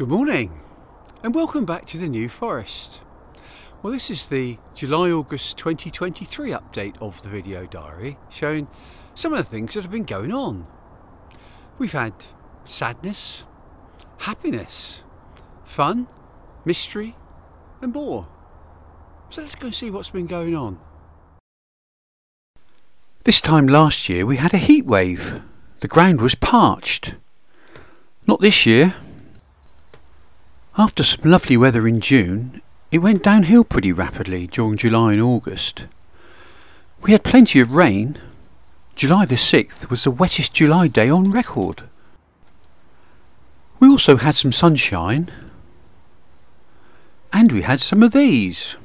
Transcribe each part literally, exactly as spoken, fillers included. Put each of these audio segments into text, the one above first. Good morning and welcome back to the New Forest. Well, this is the July August twenty twenty-three update of the video diary, showing some of the things that have been going on. We've had sadness, happiness, fun, mystery and more. So let's go and see what's been going on. This time last year we had a heat wave. The ground was parched. Not this year. After some lovely weather in June, it went downhill pretty rapidly during July and August. We had plenty of rain. July the sixth was the wettest July day on record. We also had some sunshine, and we had some of these.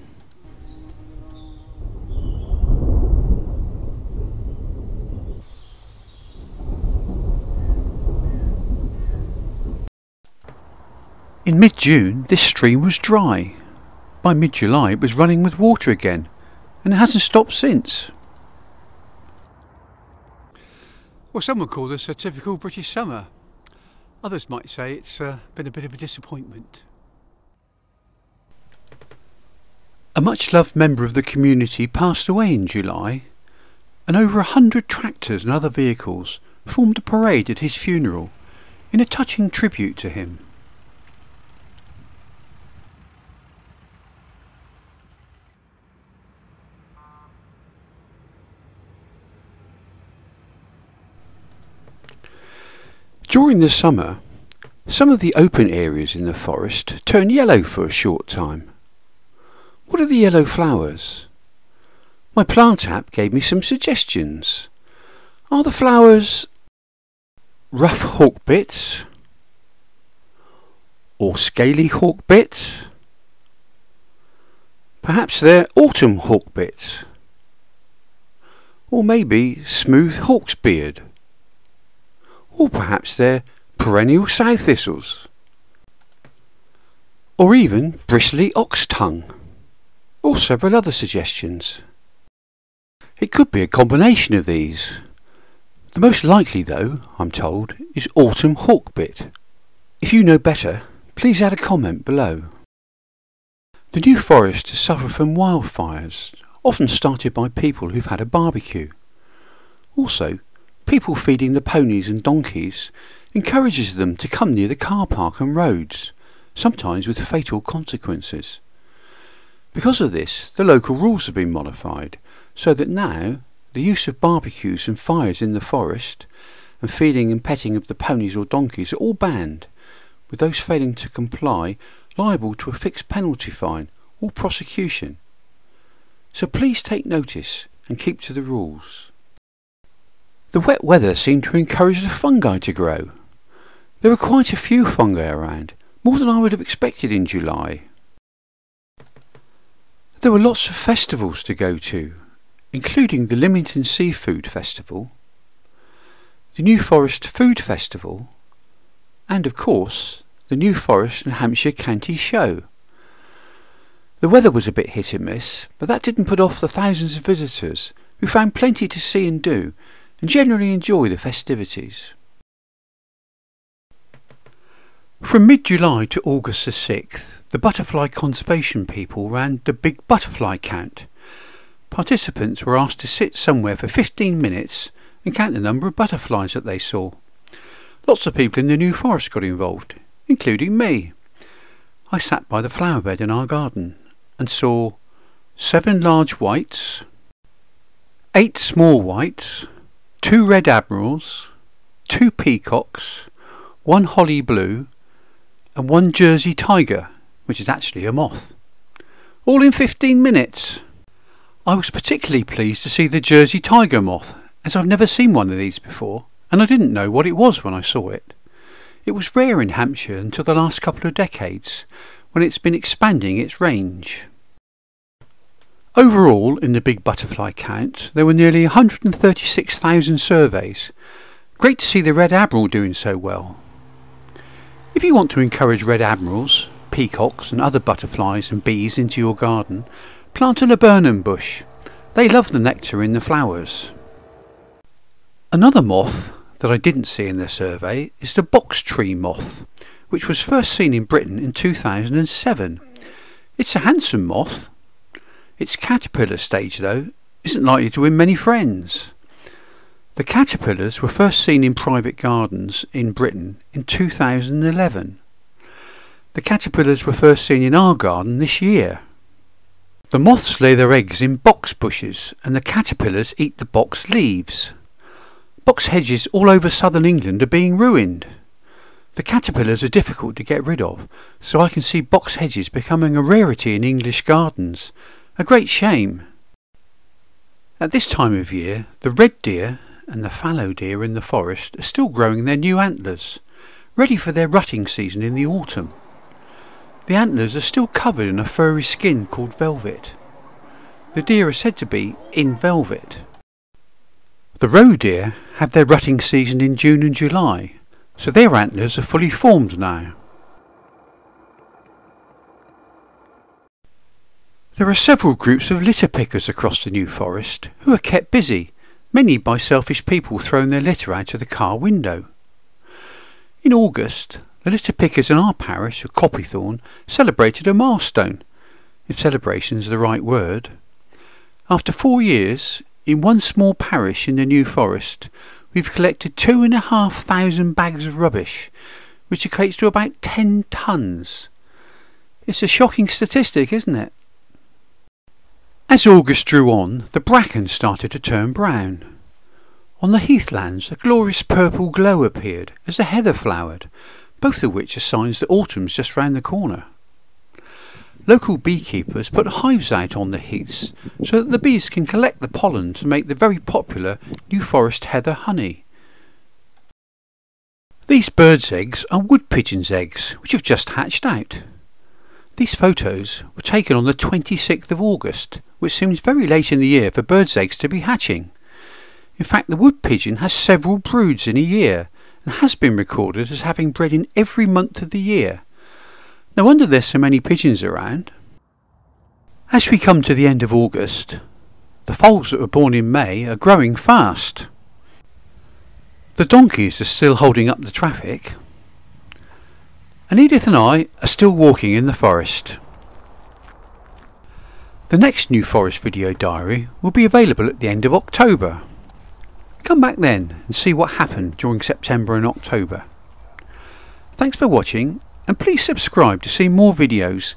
In mid-June this stream was dry. By mid-July it was running with water again, and it hasn't stopped since. Well, some would call this a typical British summer. Others might say it's uh, been a bit of a disappointment. A much-loved member of the community passed away in July, and over a hundred tractors and other vehicles formed a parade at his funeral in a touching tribute to him. During the summer, some of the open areas in the forest turn yellow for a short time. What are the yellow flowers? My plant app gave me some suggestions. Are the flowers rough hawkbits, or scaly hawkbits? Perhaps they're autumn hawkbits, or maybe smooth hawksbeard. Or perhaps they're perennial sow thistles, or even bristly ox tongue, or several other suggestions. It could be a combination of these. The most likely though, I'm told, is autumn hawkbit. If you know better, please add a comment below. The New Forest suffer from wildfires, often started by people who've had a barbecue. Also, people feeding the ponies and donkeys encourages them to come near the car park and roads, sometimes with fatal consequences. Because of this, the local rules have been modified, so that now the use of barbecues and fires in the forest and feeding and petting of the ponies or donkeys are all banned, with those failing to comply liable to a fixed penalty fine or prosecution. So please take notice and keep to the rules. The wet weather seemed to encourage the fungi to grow. There were quite a few fungi around, more than I would have expected in July. There were lots of festivals to go to, including the Lymington Seafood Festival, the New Forest Food Festival, and of course, the New Forest and Hampshire County Show. The weather was a bit hit and miss, but that didn't put off the thousands of visitors who found plenty to see and do, and generally enjoy the festivities. From mid-July to August the sixth, the butterfly conservation people ran the Big Butterfly Count. Participants were asked to sit somewhere for fifteen minutes and count the number of butterflies that they saw. Lots of people in the New Forest got involved, including me. I sat by the flower bed in our garden and saw seven large whites, eight small whites, two red admirals, two peacocks, one holly blue and one Jersey tiger, which is actually a moth, all in fifteen minutes. I was particularly pleased to see the Jersey tiger moth, as I've never seen one of these before and I didn't know what it was when I saw it. It was rare in Hampshire until the last couple of decades, when it's been expanding its range. Overall, in the Big Butterfly Count, there were nearly one hundred thirty-six thousand surveys. Great to see the Red Admiral doing so well. If you want to encourage Red Admirals, peacocks and other butterflies and bees into your garden, plant a laburnum bush. They love the nectar in the flowers. Another moth that I didn't see in the survey is the box tree moth, which was first seen in Britain in two thousand seven. It's a handsome moth. Its caterpillar stage, though, isn't likely to win many friends. The caterpillars were first seen in private gardens in Britain in two thousand eleven. The caterpillars were first seen in our garden this year. The moths lay their eggs in box bushes, and the caterpillars eat the box leaves. Box hedges all over southern England are being ruined. The caterpillars are difficult to get rid of, so I can see box hedges becoming a rarity in English gardens. A great shame. At this time of year, the red deer and the fallow deer in the forest are still growing their new antlers, ready for their rutting season in the autumn. The antlers are still covered in a furry skin called velvet. The deer are said to be in velvet. The roe deer have their rutting season in June and July, so their antlers are fully formed now. There are several groups of litter pickers across the New Forest who are kept busy, many by selfish people throwing their litter out of the car window. In August, the litter pickers in our parish of Copythorn celebrated a milestone, if celebration is the right word. After four years, in one small parish in the New Forest, we've collected two and a half thousand bags of rubbish, which equates to about ten tonnes. It's a shocking statistic, isn't it? As August drew on, the bracken started to turn brown. On the heathlands, a glorious purple glow appeared as the heather flowered, both of which are signs that autumn's just round the corner. Local beekeepers put hives out on the heaths so that the bees can collect the pollen to make the very popular New Forest heather honey. These birds' eggs are wood pigeons' eggs, which have just hatched out. These photos were taken on the twenty-sixth of August, which seems very late in the year for birds' eggs to be hatching. In fact, the wood pigeon has several broods in a year and has been recorded as having bred in every month of the year. No wonder there's so many pigeons around. As we come to the end of August, the foals that were born in May are growing fast. The donkeys are still holding up the traffic, and Edith and I are still walking in the forest. The next New Forest video diary will be available at the end of October. Come back then and see what happened during September and October. Thanks for watching, and please subscribe to see more videos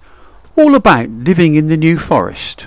all about living in the New Forest.